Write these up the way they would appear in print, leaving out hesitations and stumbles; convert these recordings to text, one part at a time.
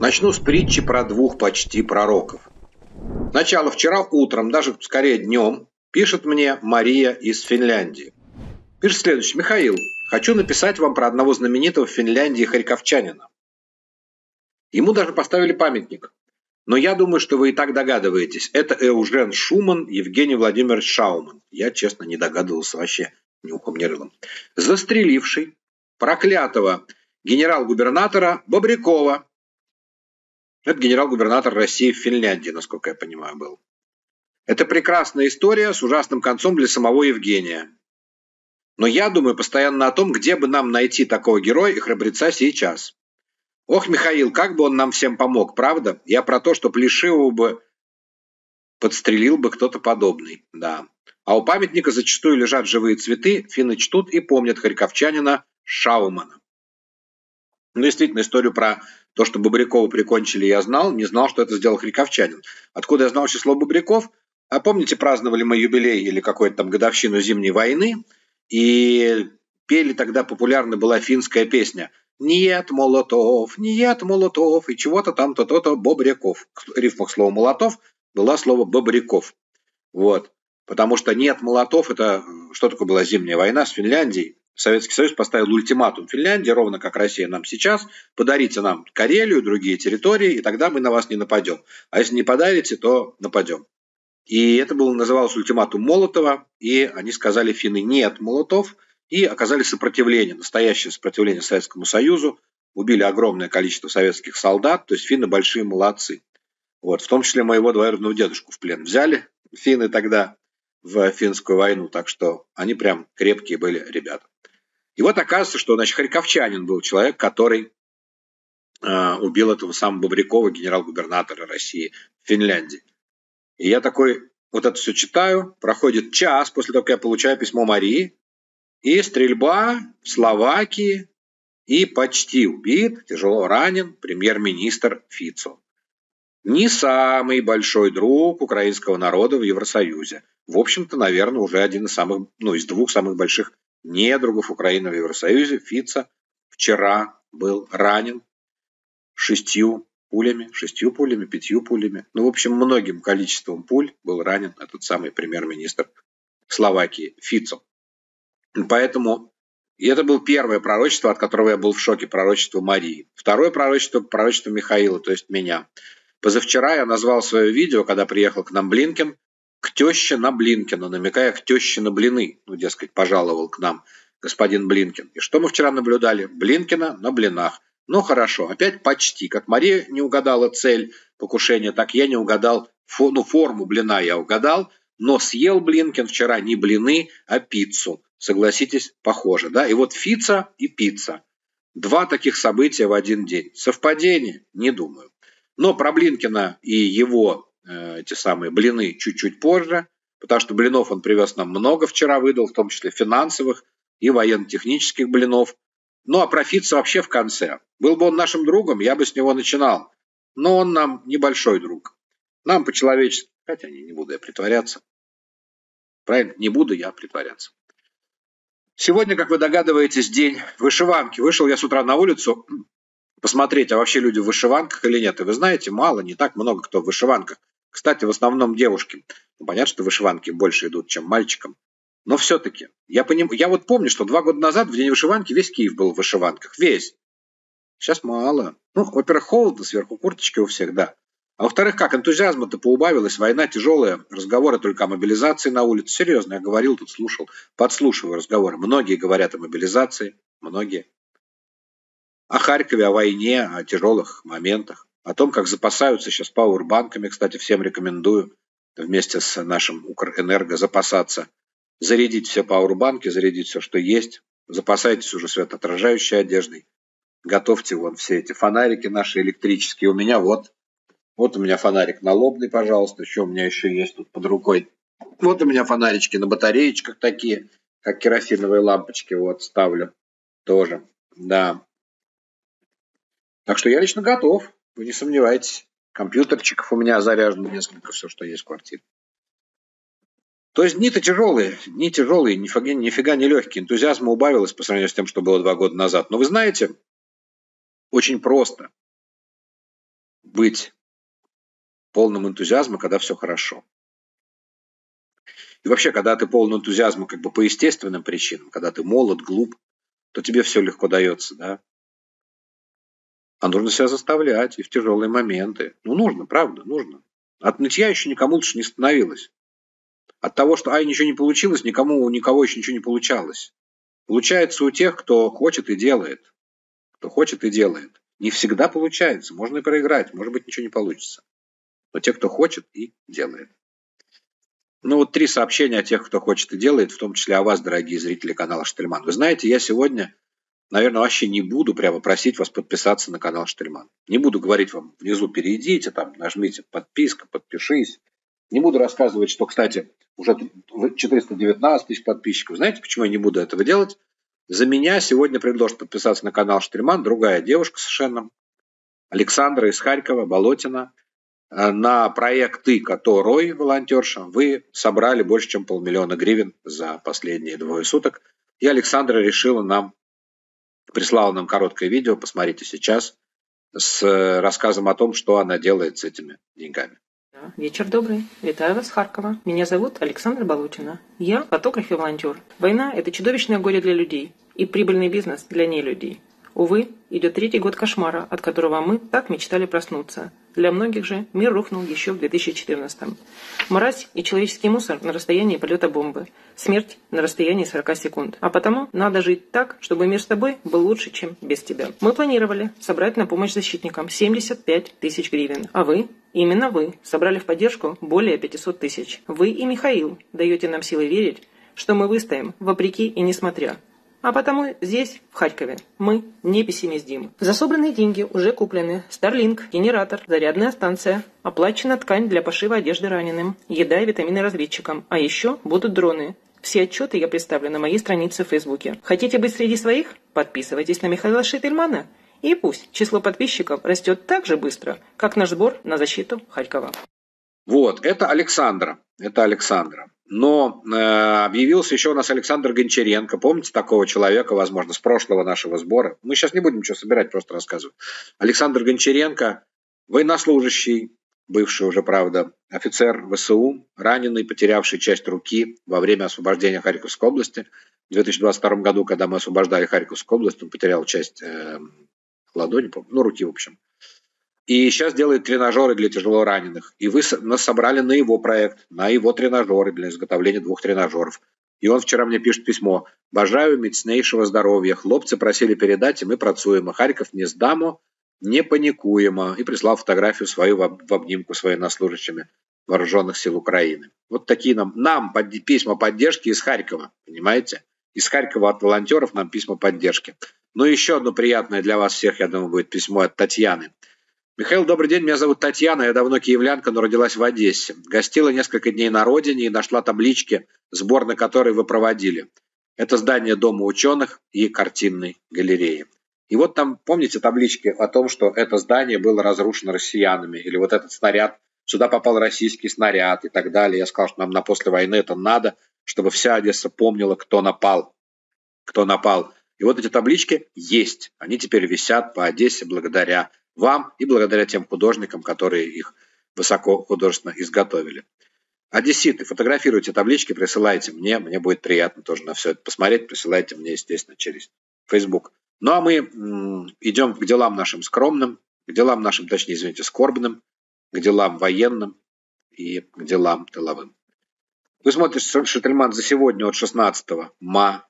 Начну с притчи про двух почти пророков. Начало вчера утром, даже скорее днем, пишет мне Мария из Финляндии. Пишет следующее. Михаил, хочу написать вам про одного знаменитого в Финляндии харьковчанина. Ему даже поставили памятник. Но я думаю, что вы и так догадываетесь. Это Эужен Шуман, Евгений Владимирович Шауман. Я, честно, не догадывался вообще, не укомнирылом. Застреливший проклятого генерал-губернатора Бобрякова. Это генерал-губернатор России в Финляндии, насколько я понимаю, был. Это прекрасная история с ужасным концом для самого Евгения. Но я думаю постоянно о том, где бы нам найти такого героя и храбреца сейчас. Ох, Михаил, как бы он нам всем помог, правда? Я про то, что Плешивого бы подстрелил бы кто-то подобный. Да. А у памятника зачастую лежат живые цветы, финны чтут и помнят харьковчанина Шаумана. Ну, действительно, историю про то, что Бобрякова прикончили, я знал. Не знал, что это сделал харьковчанин. Откуда я знал число Бобряков? А помните, праздновали мы юбилей или какую-то там годовщину Зимней войны? И пели тогда, популярна была финская песня «Нет, Молотов» и чего-то там, то-то, Бобряков. В рифмах слова «молотов» было слово «бобряков». Вот. Потому что «нет, Молотов» — это что такое была Зимняя война с Финляндией? Советский Союз поставил ультиматум Финляндии, ровно как Россия нам сейчас, подарите нам Карелию, другие территории, и тогда мы на вас не нападем. А если не подарите, то нападем. И это было, называлось ультиматум Молотова, и они сказали финны «нет, Молотов», и оказали сопротивление, настоящее сопротивление Советскому Союзу, убили огромное количество советских солдат, то есть финны большие молодцы. Вот, в том числе моего двоюродного дедушку в плен взяли финны тогда в финскую войну, так что они прям крепкие были ребята. И вот оказывается, что, значит, харьковчанин был человек, который убил этого самого Бобрякова, генерал-губернатора России в Финляндии. И я такой вот это все читаю, проходит час после того, как я получаю письмо Марии, и стрельба в Словакии, и почти убит, тяжело ранен премьер-министр Фицо. Не самый большой друг украинского народа в Евросоюзе. В общем-то, наверное, уже один из самых, ну, из двух самых больших недругов Украины в Евросоюзе. Фицо вчера был ранен 5 пулями. Ну, в общем, многим количеством пуль был ранен этот самый премьер-министр Словакии Фицо. Поэтому, и это было первое пророчество, от которого я был в шоке, пророчество Марии. Второе пророчество, пророчество Михаила, то есть меня. Позавчера я назвал свое видео, когда приехал к нам Блинкен, к теще на Блинкена, намекая к теще на блины. Ну, дескать, пожаловал к нам господин Блинкен. И что мы вчера наблюдали? Блинкена на блинах. Ну, хорошо, опять почти. Как Мария не угадала цель покушения, так я не угадал, форму блина я угадал, но съел Блинкен вчера не блины, а пиццу. Согласитесь, похоже, да? И вот Фицо и пицца. Два таких события в один день. Совпадение? Не думаю. Но про Блинкена и его эти самые блины чуть-чуть позже, потому что блинов он привез нам много вчера, выдал, в том числе финансовых и военно-технических блинов. Ну, а про Фицо вообще в конце. Был бы он нашим другом, я бы с него начинал. Но он нам небольшой друг. Нам по-человечески, хотя не буду я притворяться. Правильно, не буду я притворяться. Сегодня, как вы догадываетесь, день вышиванки. Вышел я с утра на улицу посмотреть, а вообще люди в вышиванках или нет. И вы знаете, мало, не так много кто в вышиванках. Кстати, в основном девушки. Ну, понятно, что вышиванки больше идут, чем мальчикам. Но все-таки, я вот помню, что 2 года назад в день вышиванки весь Киев был в вышиванках. Весь. Сейчас мало. Ну, во-первых, холодно, сверху курточки у всех, да. А во-вторых, как энтузиазма-то поубавилось, война тяжелая, разговоры только о мобилизации на улице. Серьезно, я говорил, тут слушал, подслушиваю разговоры. Многие говорят о мобилизации, многие. О Харькове, о войне, о тяжелых моментах, о том, как запасаются сейчас пауэрбанками. Кстати, всем рекомендую вместе с нашим Укрэнерго запасаться. Зарядить все пауэрбанки, зарядить все, что есть. Запасайтесь уже светоотражающей одеждой. Готовьте вон все эти фонарики наши электрические. У меня вот. Вот у меня фонарик налобный, пожалуйста. Еще у меня еще есть тут под рукой. Вот у меня фонарички на батареечках такие, как керосиновые лампочки. Вот ставлю тоже. Да. Так что я лично готов. Вы не сомневайтесь. Компьютерчиков у меня заряжено несколько, все, что есть в квартире. То есть дни-то тяжелые. Дни тяжелые, нифига не легкие. Энтузиазма убавилось по сравнению с тем, что было 2 года назад. Но вы знаете, очень просто. быть полным энтузиазма, когда все хорошо. И вообще, когда ты полон энтузиазма как бы по естественным причинам, когда ты молод, глуп, то тебе все легко дается, да? А нужно себя заставлять и в тяжелые моменты. Ну, нужно, правда, нужно. От нытья еще никому лучше не становилось. От того, что ничего не получилось, никому у никого еще ничего не получалось. Получается у тех, кто хочет и делает. Кто хочет и делает. Не всегда получается. Можно и проиграть. Может быть, ничего не получится. Но те, кто хочет и делает. Ну вот 3 сообщения о тех, кто хочет и делает, в том числе о вас, дорогие зрители канала Штельман. Вы знаете, я сегодня, наверное, вообще не буду прямо просить вас подписаться на канал Штельман. Не буду говорить вам внизу перейдите, там нажмите подписка, подпишись. Не буду рассказывать, что, кстати, уже 419 тысяч подписчиков. Знаете, почему я не буду этого делать? За меня сегодня предложит подписаться на канал Штельман другая девушка совершенно, Александра из Харькова, Болотина. На проекты, которые волонтерша, вы собрали больше, чем 500 000 гривен за последние 2 суток. И Александра решила нам, прислала нам короткое видео, посмотрите сейчас, с рассказом о том, что она делает с этими деньгами. Вечер добрый. Витаю вас с Харькова. Меня зовут Александра Болотина. Я фотограф и волонтер. Война – это чудовищное горе для людей и прибыльный бизнес для нелюдей. Увы, идет 3-й год кошмара, от которого мы так мечтали проснуться. Для многих же мир рухнул еще в 2014-м. Мразь и человеческий мусор на расстоянии полета бомбы. Смерть на расстоянии 40 секунд. А потому надо жить так, чтобы мир с тобой был лучше, чем без тебя. Мы планировали собрать на помощь защитникам 75 тысяч гривен. А вы, именно вы, собрали в поддержку более 500 тысяч. Вы и Михаил даете нам силы верить, что мы выстоим вопреки и несмотря. А потому здесь, в Харькове, мы не пессимизим. За собранные деньги уже куплены Starlink, генератор, зарядная станция, оплачена ткань для пошива одежды раненым, еда и витамины разведчикам, а еще будут дроны. Все отчеты я представлю на моей странице в Фейсбуке. Хотите быть среди своих? Подписывайтесь на Михаила Штельмана. И пусть число подписчиков растет так же быстро, как наш сбор на защиту Харькова. Вот, это Александра. Это Александра. Но объявился еще у нас Александр Гончаренко. Помните такого человека, возможно, с прошлого нашего сбора? Мы сейчас не будем ничего собирать, просто рассказываю. Александр Гончаренко, военнослужащий, бывший уже, правда, офицер ВСУ, раненый, потерявший часть руки во время освобождения Харьковской области. В 2022 году, когда мы освобождали Харьковскую область, он потерял часть ладони, ну, руки, в общем. И сейчас делает тренажеры для тяжелораненых. И вы нас собрали на его проект, на его тренажеры, для изготовления 2 тренажеров. И он вчера мне пишет письмо. «Бажаю міцнейшего здоровья. Хлопцы просили передать, и мы працуем. А Харьков не сдамо, не паникуемо». И прислал фотографию свою в обнимку с военнослужащими Вооруженных сил Украины. Вот такие нам письма поддержки из Харькова, понимаете? Из Харькова от волонтеров нам письма поддержки. Ну и еще одно приятное для вас всех, я думаю, будет письмо от Татьяны. Михаил, добрый день, меня зовут Татьяна, я давно киевлянка, но родилась в Одессе. Гостила несколько дней на родине и нашла таблички, сбор на которые вы проводили. Это здание Дома ученых и картинной галереи. И вот там, помните, таблички о том, что это здание было разрушено россиянами, или вот этот снаряд, сюда попал российский снаряд и так далее. Я сказал, что нам на после войны это надо, чтобы вся Одесса помнила, кто напал. Кто напал. И вот эти таблички есть, они теперь висят по Одессе благодаря вам и благодаря тем художникам, которые их высоко художественно изготовили. Одесситы, фотографируйте таблички, присылайте мне будет приятно тоже на все это посмотреть, присылайте мне, естественно, через Facebook. Ну а мы идем к делам нашим скромным, к делам нашим, точнее, извините, скорбным, к делам военным и к делам тыловым. Вы смотрите Штельман за сегодня от 16 мая.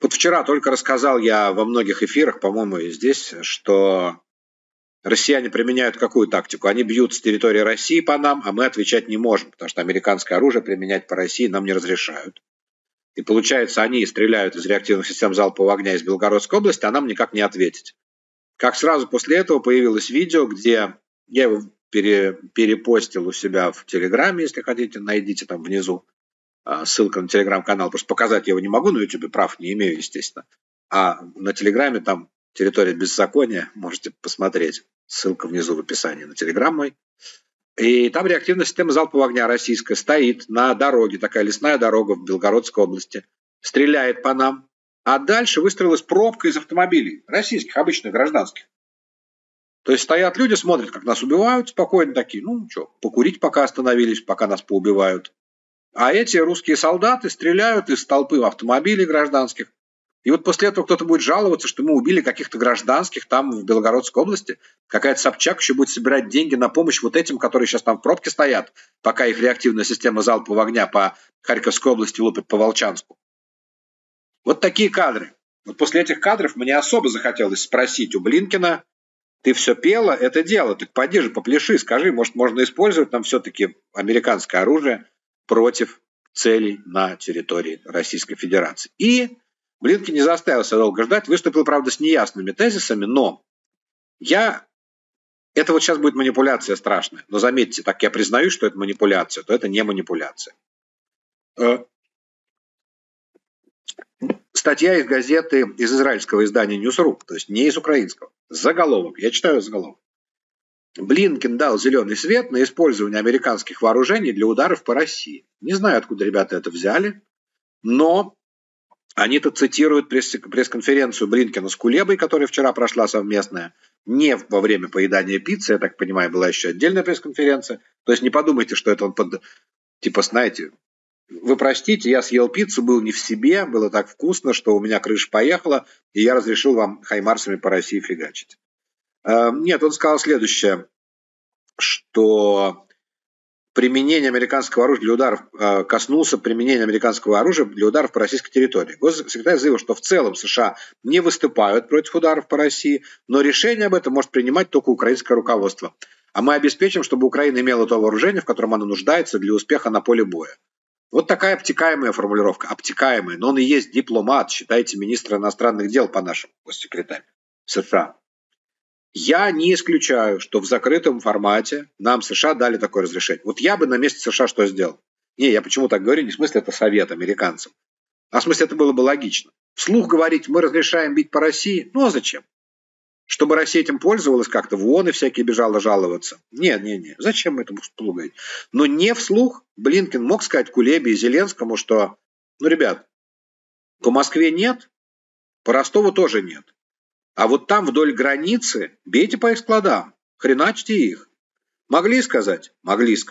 Вот вчера только рассказал я во многих эфирах, по-моему, и здесь, что россияне применяют какую тактику? Они бьют с территории России по нам, а мы отвечать не можем, потому что американское оружие применять по России нам не разрешают. И получается, они стреляют из реактивных систем залпового огня из Белгородской области, а нам никак не ответить. Как сразу после этого появилось видео, где я его перепостил у себя в Телеграме, если хотите, найдите там внизу. Ссылка на телеграм-канал, просто показать я его не могу, на YouTube прав не имею, естественно. А на телеграме там территория беззакония, можете посмотреть. Ссылка внизу в описании на телеграм мой. И там реактивная система залпового огня российская стоит на дороге, такая лесная дорога в Белгородской области, стреляет по нам, а дальше выстрелилась пробка из автомобилей, российских, обычных, гражданских. То есть стоят люди, смотрят, как нас убивают, спокойно такие, ну что, покурить пока остановились, пока нас поубивают. А эти русские солдаты стреляют из толпы автомобилей гражданских. И вот после этого кто-то будет жаловаться, что мы убили каких-то гражданских там в Белгородской области. Какая-то Собчак еще будет собирать деньги на помощь вот этим, которые сейчас там в пробке стоят, пока их реактивная система залпового огня по Харьковской области лупит по Волчанску. Вот такие кадры. Вот после этих кадров мне особо захотелось спросить у Блинкина: ты все пела, это дело, так пойди же, попляши, скажи, может, можно использовать там все-таки американское оружие против целей на территории Российской Федерации. И Блинкин не заставил себя долго ждать, выступил, правда, с неясными тезисами, но это вот сейчас будет манипуляция страшная, но заметьте, так я признаюсь, что это манипуляция, то это не манипуляция. Статья из газеты, из израильского издания News.ru, то есть не из украинского. Заголовок, я читаю заголовок. Блинкин дал зеленый свет на использование американских вооружений для ударов по России. Не знаю, откуда ребята это взяли, но они-то цитируют пресс-конференцию Блинкина с Кулебой, которая вчера прошла совместная, не во время поедания пиццы, я так понимаю, была еще отдельная пресс-конференция. То есть не подумайте, что это он типа, знаете, вы простите, я съел пиццу, был не в себе, было так вкусно, что у меня крыша поехала, и я разрешил вам хаймарсами по России фигачить. Нет, он сказал следующее, что применение американского оружия для ударов коснулся применения американского оружия для ударов по российской территории. Госсекретарь заявил, что в целом США не выступают против ударов по России, но решение об этом может принимать только украинское руководство. А мы обеспечим, чтобы Украина имела то вооружение, в котором она нуждается для успеха на поле боя. Вот такая обтекаемая формулировка, обтекаемая, но он и есть дипломат, считайте, министр иностранных дел по-нашему, госсекретарь США. Я не исключаю, что в закрытом формате нам США дали такое разрешение. Вот я бы на месте США что сделал? Не, я почему так говорю, не в смысле это совет американцам, а в смысле это было бы логично. Вслух говорить, мы разрешаем бить по России, ну а зачем? Чтобы Россия этим пользовалась как-то, в ООН и всякие бежала жаловаться. Не, зачем мы этому слугать? Но не вслух Блинкин мог сказать Кулебе и Зеленскому, что, ну, ребят, по Москве нет, по Ростову тоже нет. А вот там вдоль границы бейте по их складам, хреначьте их. Могли сказать. Надеюсь,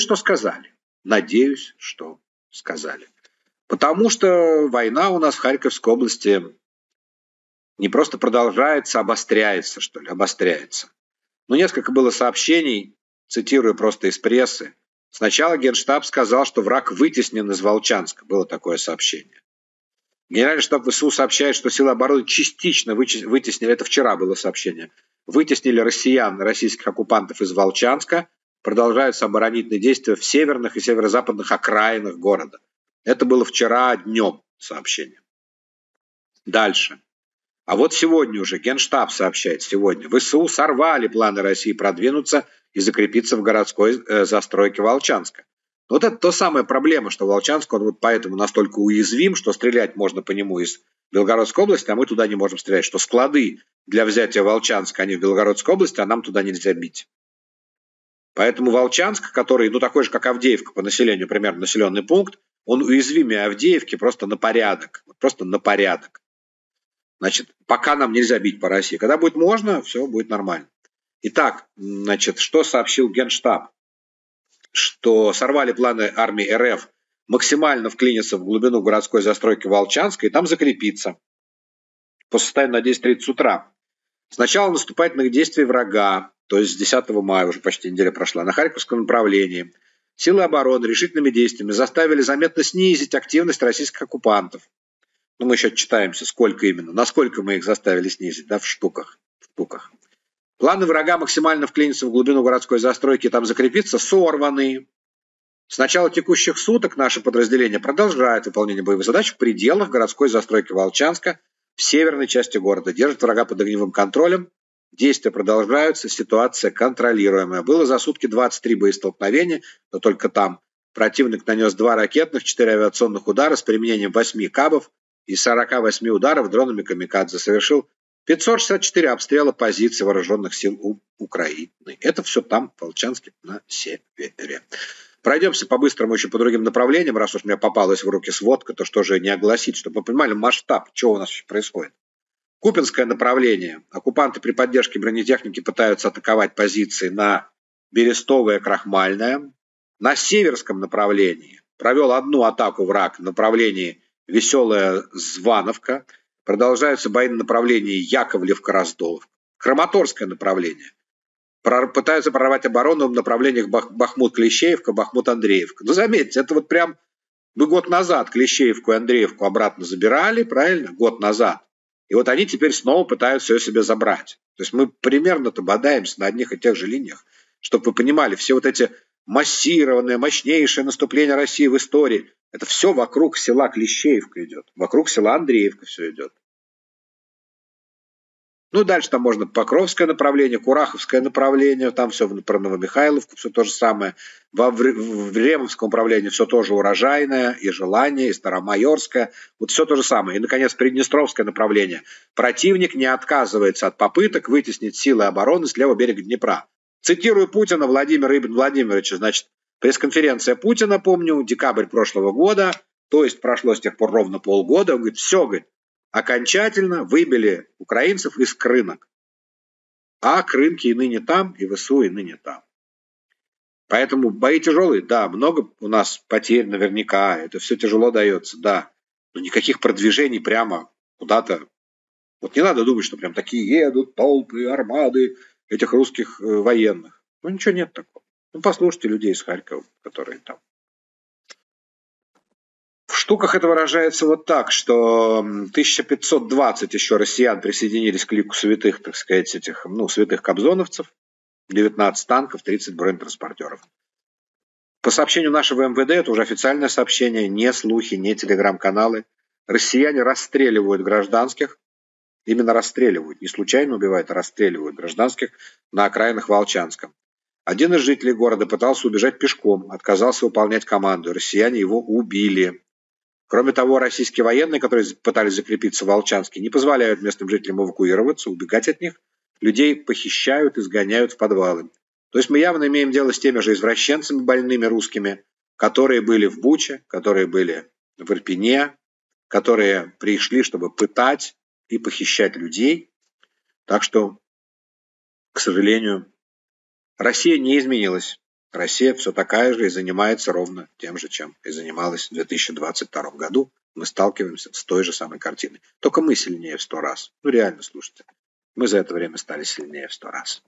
что сказали. Потому что война у нас в Харьковской области не просто продолжается, обостряется, что ли, обостряется. Но несколько было сообщений, цитирую просто из прессы. Сначала Генштаб сказал, что враг вытеснен из Волчанска. Было такое сообщение. Генеральный штаб ВСУ сообщает, что силы обороны частично вытеснили, это вчера было сообщение, вытеснили россиян, российских оккупантов из Волчанска. Продолжаются оборонительные действия в северных и северо-западных окраинах города. Это было вчера днем сообщение. Дальше. А вот сегодня уже Генштаб сообщает сегодня. ВСУ сорвали планы России продвинуться и закрепиться в городской застройке Волчанска. Вот это та самая проблема, что Волчанск, он вот поэтому настолько уязвим, что стрелять можно по нему из Белгородской области, а мы туда не можем стрелять. Что склады для взятия Волчанска, они в Белгородской области, а нам туда нельзя бить. Поэтому Волчанск, который, ну такой же, как Авдеевка по населению, примерно населенный пункт, он уязвимее Авдеевки просто на порядок. Просто на порядок. Значит, пока нам нельзя бить по России. Когда будет можно, все будет нормально. Итак, значит, что сообщил Генштаб? Что сорвали планы армии РФ максимально вклиниться в глубину городской застройки Волчанска и там закрепиться. По состоянию на 10:30 утра. С начала наступательных действий врага, то есть с 10 мая, уже почти неделя прошла, на Харьковском направлении, силы обороны решительными действиями заставили заметно снизить активность российских оккупантов. Ну, мы еще отчитаемся, сколько именно, насколько мы их заставили снизить, да, в штуках. Планы врага максимально вклиниться в глубину городской застройки и там закрепиться сорваны. С начала текущих суток наше подразделение продолжает выполнение боевых задач в пределах городской застройки Волчанска в северной части города. Держит врага под огневым контролем. Действия продолжаются, ситуация контролируемая. Было за сутки 23 боестолкновения, но только там. Противник нанес 2 ракетных, 4 авиационных удара с применением 8 кабов и 48 ударов дронами камикадзе. Совершил 564 обстрела позиций вооруженных сил Украины. Это все там, в Волчанске, на севере. Пройдемся по-быстрому еще по другим направлениям, раз уж у меня попалась в руки сводка, то что же не огласить, чтобы вы понимали масштаб, что у нас еще происходит. Купинское направление. Оккупанты при поддержке бронетехники пытаются атаковать позиции на Берестовое, Крахмальное. На Северском направлении провел одну атаку враг в направлении Веселая Звановка. Продолжаются бои на направлении Яковлевка-Раздоловка. Краматорское направление. Пытаются прорвать оборону в направлениях Бахмут-Клещеевка, Бахмут-Андреевка. Но заметьте, это вот прям мы год назад Клещеевку и Андреевку обратно забирали, правильно? Год назад. И вот они теперь снова пытаются ее себе забрать. То есть мы примерно-то бодаемся на одних и тех же линиях, чтобы вы понимали, все вот эти массированные, мощнейшие наступления России в истории, это все вокруг села Клещеевка идет, вокруг села Андреевка все идет. Ну, дальше там можно Покровское направление, Кураховское направление, там все про Новомихайловку, все то же самое. Во Времовском направлении все тоже урожайное, и Желание, и Старомайорское, вот все то же самое. И, наконец, Приднестровское направление. Противник не отказывается от попыток вытеснить силы обороны с левого берега Днепра. Цитирую Путина, Владимира Ибн Владимировича, значит, пресс-конференция Путина, помню, декабрь прошлого года, то есть прошло с тех пор ровно полгода, он говорит, все, говорит, окончательно выбили украинцев из крынок. А крынки и ныне там, и ВСУ и ныне там. Поэтому бои тяжелые, да, много у нас потерь наверняка, это все тяжело дается, да. Но никаких продвижений прямо куда-то. Вот не надо думать, что прям такие едут толпы, армады этих русских военных. Ну ничего нет такого. Ну послушайте людей из Харькова, которые там. В штуках это выражается вот так, что 1520 еще россиян присоединились к лику святых, так сказать, этих, ну, святых кобзоновцев, 19 танков, 30 бронетранспортеров. По сообщению нашего МВД, это уже официальное сообщение, не слухи, не телеграм-каналы, россияне расстреливают гражданских, именно расстреливают, не случайно убивают, а расстреливают гражданских на окраинах Волчанска. Один из жителей города пытался убежать пешком, отказался выполнять команду, россияне его убили. Кроме того, российские военные, которые пытались закрепиться в Волчанске, не позволяют местным жителям эвакуироваться, убегать от них. Людей похищают и сгоняют в подвалы. То есть мы явно имеем дело с теми же извращенцами больными русскими, которые были в Буче, которые были в Ирпене, которые пришли, чтобы пытать и похищать людей. Так что, к сожалению, Россия не изменилась. Россия все такая же и занимается ровно тем же, чем и занималась в 2022 году. Мы сталкиваемся с той же самой картиной. Только мы сильнее в 100 раз. Ну реально, слушайте. Мы за это время стали сильнее в 100 раз.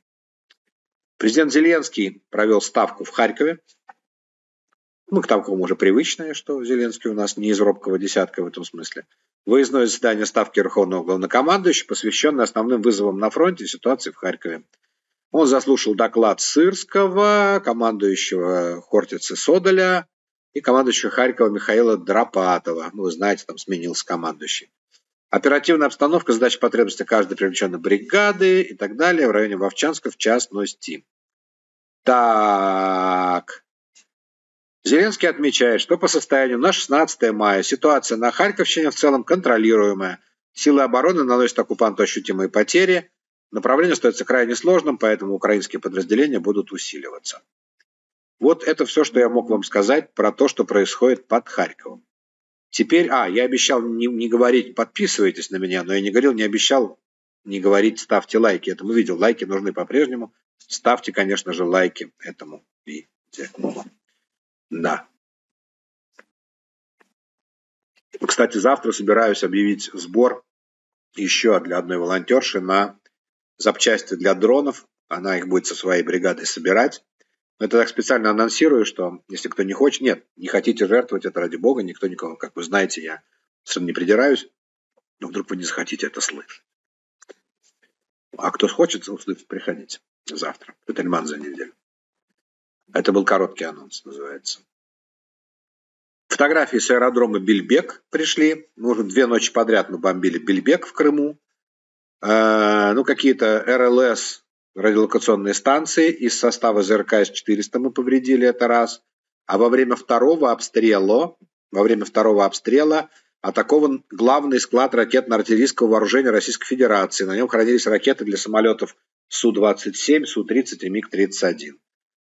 Президент Зеленский провел ставку в Харькове. Мы к такому уже привычные, что Зеленский у нас не из робкого десятка в этом смысле. Выездное заседание ставки Верховного главнокомандующего, посвященное основным вызовам на фронте и ситуации в Харькове. Он заслушал доклад Сырского, командующего Хортицы Содоля и командующего Харькова Михаила Дропатова. Ну, вы знаете, там сменился командующий. Оперативная обстановка, задачи, потребности каждой привлеченной бригады и так далее в районе Вовчанска в частности. Так. Зеленский отмечает, что по состоянию на 16 мая ситуация на Харьковщине в целом контролируемая. Силы обороны наносят оккупанту ощутимые потери. Направление остается крайне сложным, поэтому украинские подразделения будут усиливаться. Вот это все, что я мог вам сказать про то, что происходит под Харьковом. Теперь, я обещал не говорить, подписывайтесь на меня, но я не говорил, не обещал не говорить, ставьте лайки этому видео. Лайки нужны по-прежнему. Ставьте, конечно же, лайки этому видео. Да. Кстати, завтра собираюсь объявить сбор еще для одной волонтерши на запчасти для дронов, она их будет со своей бригадой собирать. Но это так специально анонсирую, что если кто не хочет, нет, не хотите жертвовать, это ради бога, никто никого, как вы знаете, я сам не придираюсь, но вдруг вы не захотите это слышать. А кто хочет услышать, приходите завтра, Петельман за неделю. Это был короткий анонс, называется. Фотографии с аэродрома Бельбек пришли, мы уже 2 ночи подряд мы бомбили Бельбек в Крыму. Ну, какие-то РЛС, радиолокационные станции из состава ЗРК С-400 мы повредили, это раз. А во время второго обстрела атакован главный склад ракетно-артиллерийского вооружения Российской Федерации. На нем хранились ракеты для самолетов Су-27, Су-30 и МиГ-31.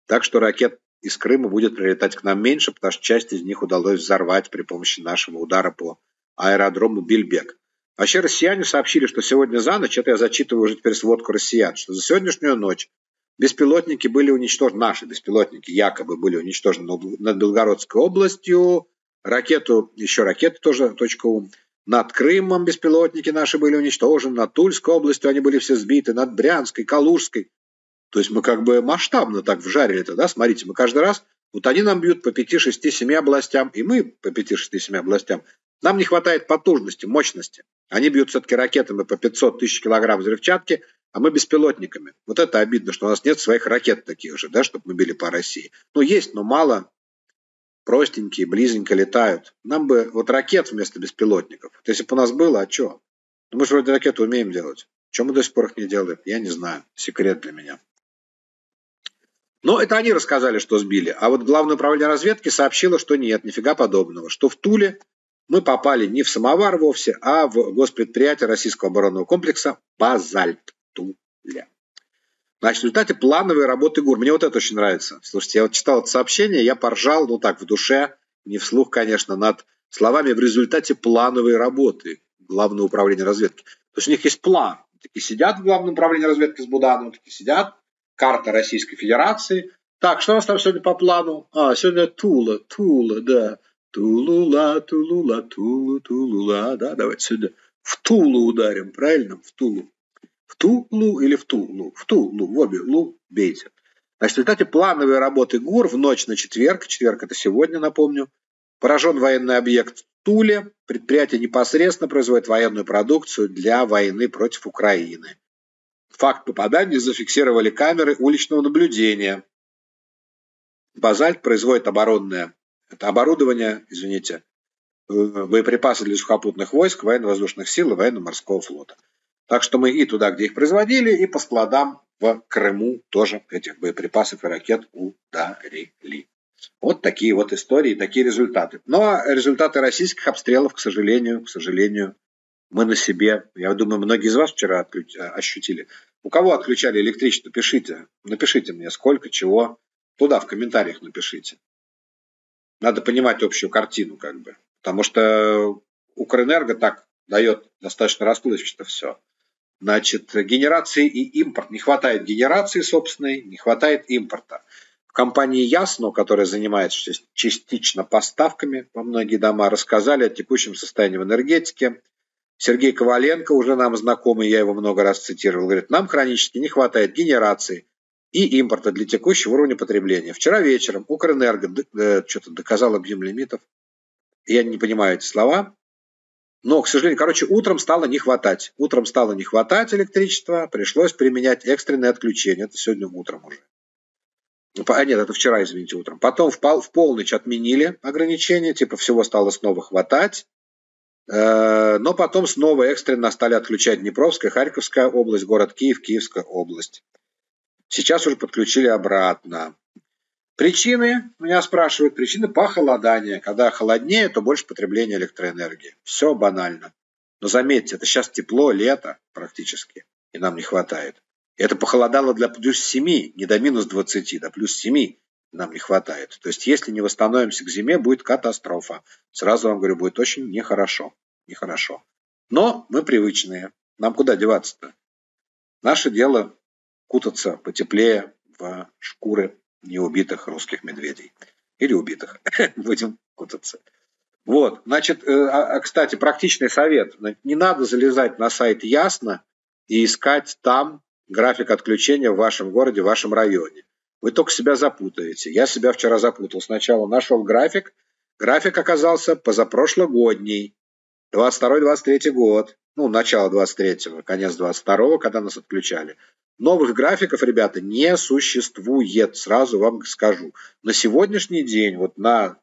Так что ракет из Крыма будет прилетать к нам меньше, потому что часть из них удалось взорвать при помощи нашего удара по аэродрому Бильбек. Вообще россияне сообщили, что сегодня за ночь, это я зачитываю уже теперь сводку россиян, что за сегодняшнюю ночь беспилотники были уничтожены, наши беспилотники якобы были уничтожены над Белгородской областью, ракеты тоже, .ум, над Крымом беспилотники наши были уничтожены, над Тульской областью они были все сбиты, над Брянской, Калужской. То есть мы как бы масштабно так вжарили-то, да, смотрите, мы каждый раз, вот они нам бьют по 5, 6, 7 областям, и мы по 5, 6, 7 областям. Нам не хватает потужности, мощности. Они бьют все-таки ракетами по 500 тысяч килограмм взрывчатки, а мы беспилотниками. Вот это обидно, что у нас нет своих ракет таких же, да, чтобы мы били по России. Ну, есть, но мало. Простенькие, близенько летают. Нам бы вот ракет вместо беспилотников. Вот если бы у нас было, а что? Ну, мы же вроде ракеты умеем делать. Чего мы до сих пор их не делаем? Я не знаю. Секрет для меня. Но это они рассказали, что сбили. А вот Главное управление разведки сообщило, что нет, нифига подобного. Что в Туле мы попали не в самовар вовсе, а в госпредприятие российского оборонного комплекса «Базальт» Туля. Значит, в результате плановые работы ГУР. Мне вот это очень нравится. Слушайте, я вот читал это сообщение, я поржал, ну так, в душе, не вслух, конечно, над словами «в результате плановой работы Главного управления разведки». То есть у них есть план. Такие сидят в Главном управлении разведки с Будановым, такие сидят. Карта Российской Федерации. Так, что у нас там сегодня по плану? А, сегодня Тула, да. Тулула, да, давайте сегодня в Тулу ударим, правильно? В Тулу. В Тулу или в Тулу? В Тулу, в обе лу бейте. Значит, в результате плановой работы ГУР в ночь на четверг это сегодня, напомню, поражен военный объект в Туле, предприятие непосредственно производит военную продукцию для войны против Украины. Факт попадания зафиксировали камеры уличного наблюдения. «Базальт» производит оборудование, боеприпасы для сухопутных войск, военно-воздушных сил и военно-морского флота. Так что мы и туда, где их производили, и по складам в Крыму тоже этих боеприпасов и ракет ударили. Вот такие вот истории, такие результаты. Но результаты российских обстрелов, к сожалению, мы на себе, я думаю, многие из вас вчера ощутили. У кого отключали электричество, пишите. Напишите мне, сколько, чего. Туда, в комментариях напишите. Надо понимать общую картину, как бы. Потому что Укрэнерго так дает достаточно расплывчато все. Значит, генерации и импорт. Не хватает генерации собственной, не хватает импорта. В компании «Ясно», которая занимается частично поставками во многие дома, рассказали о текущем состоянии в энергетике. Сергей Коваленко, уже нам знакомый, я его много раз цитировал, говорит, нам хронически не хватает генерации и импорта для текущего уровня потребления. Вчера вечером Укрэнерго что-то доказал объем лимитов. Я не понимаю эти слова. Но, к сожалению, утром стало не хватать. Утром стало не хватать электричества, пришлось применять экстренное отключение. Это сегодня утром уже. А нет, это вчера, извините, утром. Потом в полночь отменили ограничения, типа всего стало снова хватать. Но потом снова экстренно стали отключать Днепровская, Харьковская область, город Киев, Киевская область. Сейчас уже подключили обратно. Причины, меня спрашивают, причины похолодания. Когда холоднее, то больше потребления электроэнергии. Все банально. Но заметьте, это сейчас тепло, лето практически, и нам не хватает. И это похолодало для плюс 7, не до минус 20, до плюс 7. Нам не хватает. То есть, если не восстановимся к зиме, будет катастрофа. Сразу вам говорю, будет очень нехорошо. Нехорошо. Но мы привычные. Нам куда деваться-то? Наше дело кутаться потеплее в шкуры неубитых русских медведей. Или убитых. Будем кутаться. Вот. Значит, кстати, практичный совет. Не надо залезать на сайт Ясно и искать там график отключения в вашем городе, в вашем районе. Вы только себя запутаете. Я себя вчера запутал. Сначала нашел график. График оказался позапрошлогодний. 22-23 год. Ну, начало 23-го, конец 22-го, когда нас отключали. Новых графиков, ребята, не существует. Сразу вам скажу. На сегодняшний день, вот на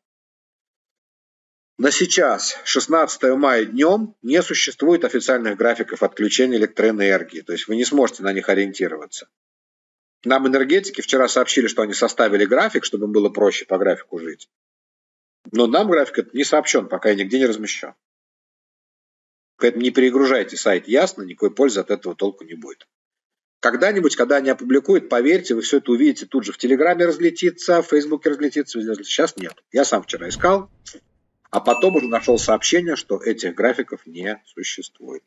сейчас, 16 мая днем, не существует официальных графиков отключения электроэнергии. То есть вы не сможете на них ориентироваться. Нам энергетики вчера сообщили, что они составили график, чтобы им было проще по графику жить. Но нам график не сообщен, пока и нигде не размещен. Поэтому не перегружайте сайт Ясно, никакой пользы от этого толку не будет. Когда-нибудь, когда они опубликуют, поверьте, вы все это увидите тут же. В Телеграме разлетится, в Фейсбуке разлетится. Сейчас нет. Я сам вчера искал, а потом уже нашел сообщение, что этих графиков не существует.